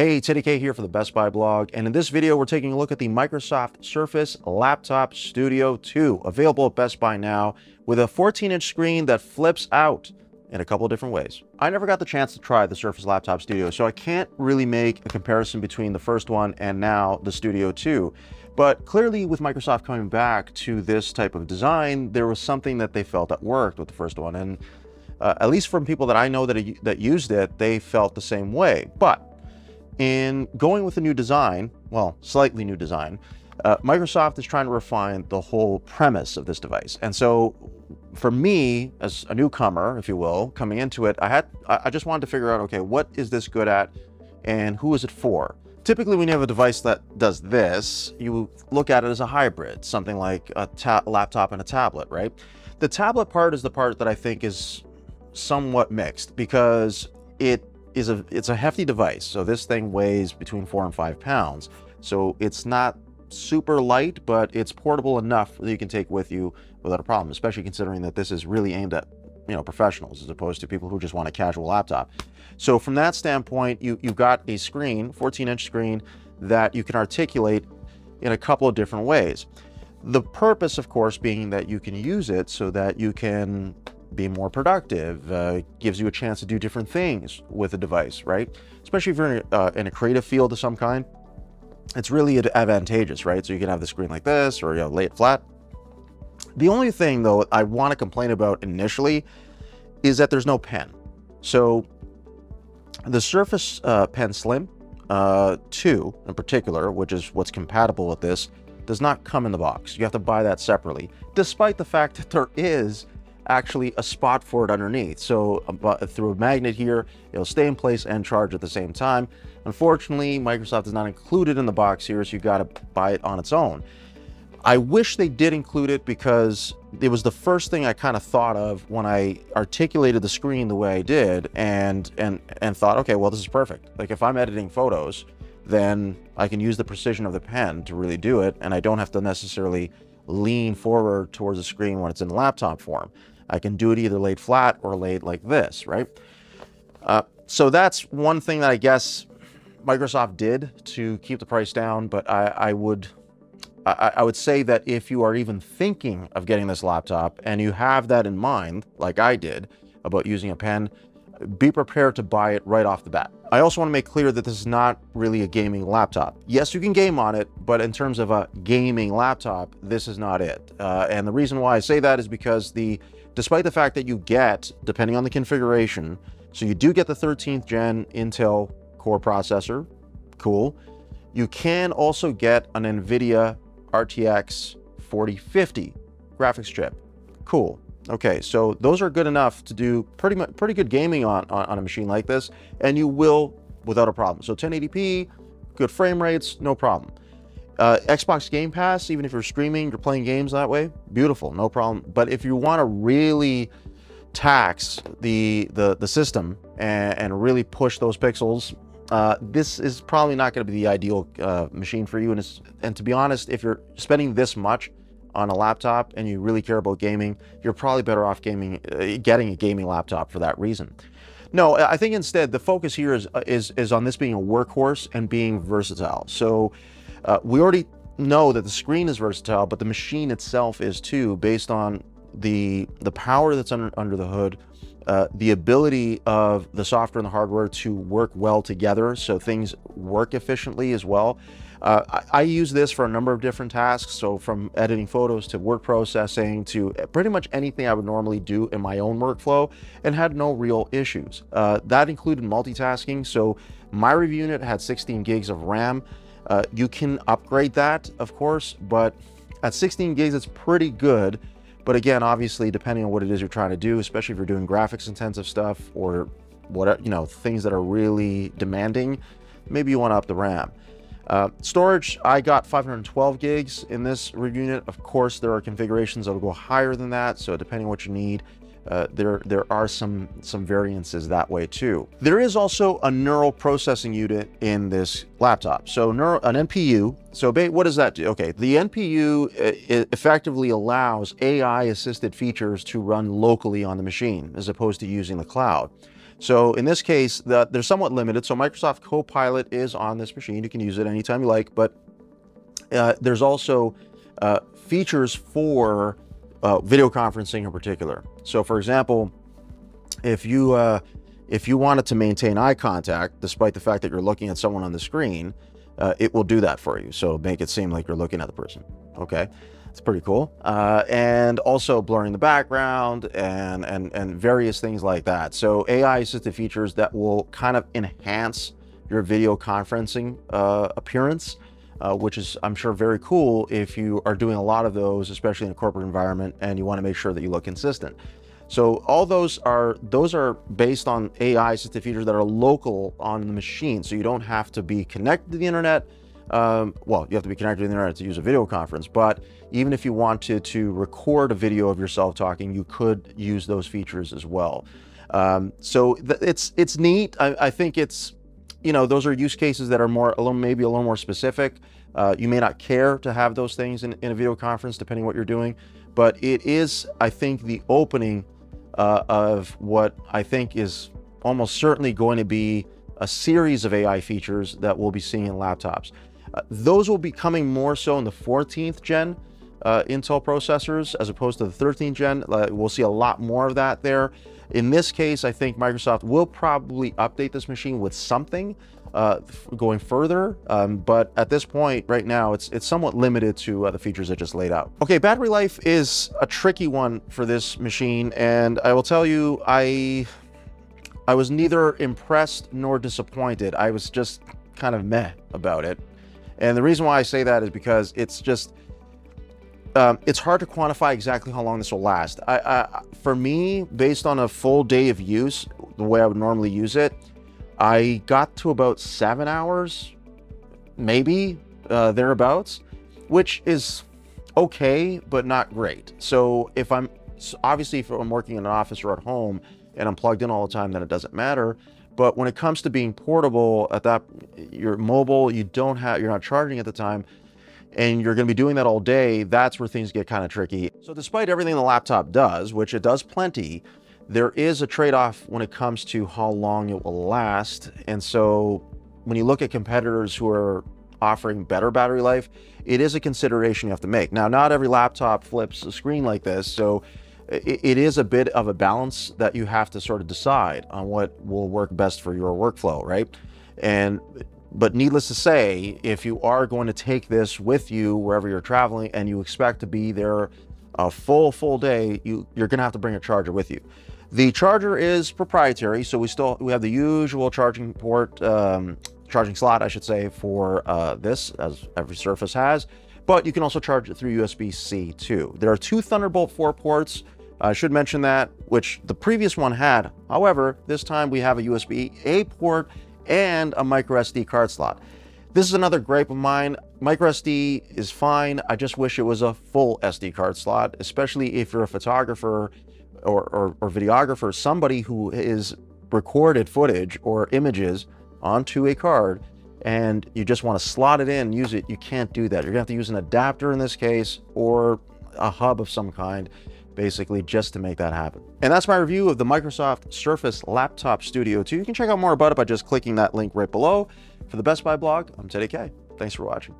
Hey, TDK here for the Best Buy blog, and in this video we're taking a look at the Microsoft Surface Laptop Studio 2, available at Best Buy now, with a 14-inch screen that flips out in a couple of different ways. I never got the chance to try the Surface Laptop Studio, so I can't really make a comparison between the first one and now the Studio 2. But clearly with Microsoft coming back to this type of design, there was something that they felt that worked with the first one, and at least from people that I know that used it, they felt the same way. But in going with a new design, well, slightly new design, Microsoft is trying to refine the whole premise of this device. And so for me, as a newcomer, if you will, coming into it, I just wanted to figure out, okay, what is this good at and who is it for? Typically, when you have a device that does this, you look at it as a hybrid, something like a laptop and a tablet, right? The tablet part is the part that I think is somewhat mixed, because it's a hefty device. So this thing weighs between 4 and 5 pounds. So it's not super light, but it's portable enough that you can take with you without a problem, especially considering that this is really aimed at, you know, professionals as opposed to people who just want a casual laptop. So from that standpoint, you've got a screen, 14-inch screen, that you can articulate in a couple of different ways. The purpose, of course, being that you can use it so that you can be more productive, gives you a chance to do different things with a device, right? Especially if you're in a creative field of some kind, it's really advantageous, right? So you can have the screen like this, or, you know, lay it flat. The only thing, though, I want to complain about initially is that there's no pen. So the Surface Pen Slim 2 in particular, which is what's compatible with this, does not come in the box. You have to buy that separately, despite the fact that there is actually a spot for it underneath. So through a magnet here, it'll stay in place and charge at the same time. Unfortunately, Microsoft is not included in the box here, so you got to buy it on its own. I wish they did include it, because it was the first thing I kind of thought of when I articulated the screen the way I did, and thought, okay, well, this is perfect. Like, if I'm editing photos, then I can use the precision of the pen to really do it, and I don't have to necessarily lean forward towards the screen when it's in laptop form. I can do it either laid flat or laid like this, right? So that's one thing that I guess Microsoft did to keep the price down, but I would say that if you are even thinking of getting this laptop and you have that in mind, like I did, about using a pen, be prepared to buy it right off the bat. I also want to make clear that this is not really a gaming laptop. Yes, you can game on it, but in terms of a gaming laptop, this is not it. And the reason why I say that is because despite the fact that you get, depending on the configuration, so you do get the 13th gen Intel core processor, cool. You can also get an NVIDIA RTX 4050 graphics chip, cool. Okay, so those are good enough to do pretty good gaming on a machine like this, and you will without a problem. So 1080p, good frame rates, no problem. Xbox Game Pass, even if you're streaming, you're playing games that way, beautiful, no problem. But if you want to really tax the system and really push those pixels, this is probably not going to be the ideal machine for you. And to be honest, if you're spending this much on a laptop and you really care about gaming, you're probably better off getting a gaming laptop for that reason. No, I think instead the focus here is on this being a workhorse and being versatile. So we already know that the screen is versatile, but the machine itself is too, based on the power that's under the hood, the ability of the software and the hardware to work well together, so things work efficiently as well. I use this for a number of different tasks, so from editing photos to word processing to pretty much anything I would normally do in my own workflow, and had no real issues. That included multitasking, so my review unit had 16 gigs of RAM. You can upgrade that, of course, but at 16 gigs, it's pretty good. But again, obviously, depending on what it is you're trying to do, especially if you're doing graphics-intensive stuff or what, you know, things that are really demanding, maybe you want to up the RAM. Storage, I got 512 gigs in this review unit. Of course, there are configurations that will go higher than that. So depending on what you need, there are some variances that way too. There is also a neural processing unit in this laptop. So an NPU. So what does that do? Okay, the NPU effectively allows AI-assisted features to run locally on the machine as opposed to using the cloud. So in this case, they're somewhat limited. So Microsoft Copilot is on this machine. You can use it anytime you like, but there's also features for video conferencing in particular. So for example, if you wanted to maintain eye contact, despite the fact that you're looking at someone on the screen, it will do that for you. So make it seem like you're looking at the person. Okay, it's pretty cool. And also blurring the background and various things like that. So AI assisted features that will kind of enhance your video conferencing appearance, which is, I'm sure, very cool if you are doing a lot of those, especially in a corporate environment, and you want to make sure that you look consistent. So all those are based on AI assisted features that are local on the machine. So you don't have to be connected to the internet. Well, you have to be connected to the internet to use a video conference, but even if you wanted to record a video of yourself talking, you could use those features as well. So it's neat. I think it's, you know, those are use cases that are more, maybe a little more specific. You may not care to have those things in a video conference, depending what you're doing, but it is, I think, the opening of what I think is almost certainly going to be a series of AI features that we'll be seeing in laptops. Those will be coming more so in the 14th gen Intel processors as opposed to the 13th gen. We'll see a lot more of that there. In this case, I think Microsoft will probably update this machine with something going further, but at this point right now, it's somewhat limited to the features I just laid out. Okay, battery life is a tricky one for this machine, and I will tell you, I was neither impressed nor disappointed. I was just kind of meh about it. And the reason why I say that is because it's just, it's hard to quantify exactly how long this will last. For me, based on a full day of use, the way I would normally use it, I got to about 7 hours, maybe thereabouts, which is okay, but not great. So if I'm, obviously if I'm working in an office or at home and I'm plugged in all the time, then it doesn't matter. But when it comes to being portable, at that, you're mobile, you don't have, you're not charging at the time, and you're going to be doing that all day, that's where things get kind of tricky. So despite everything the laptop does, which it does plenty, there is a trade-off when it comes to how long it will last. And so when you look at competitors who are offering better battery life, it is a consideration you have to make. Now, not every laptop flips a screen like this, so it is a bit of a balance that you have to sort of decide on what will work best for your workflow, right? But needless to say, if you are going to take this with you wherever you're traveling and you expect to be there a full day, you're gonna have to bring a charger with you. The charger is proprietary, so we have the usual charging port, charging slot, I should say, for this, as every Surface has, but you can also charge it through USB-C too. There are two Thunderbolt 4 ports, I should mention that, which the previous one had. However, this time we have a USB-A port and a microSD card slot. This is another gripe of mine. MicroSD is fine. I just wish it was a full SD card slot, especially if you're a photographer or videographer, somebody who is recorded footage or images onto a card, and you just want to slot it in, use it. You can't do that. You're gonna have to use an adapter in this case, or a hub of some kind, basically, just to make that happen. And that's my review of the Microsoft Surface Laptop Studio 2. You can check out more about it by just clicking that link right below. For the Best Buy blog, I'm Teddy K. Thanks for watching.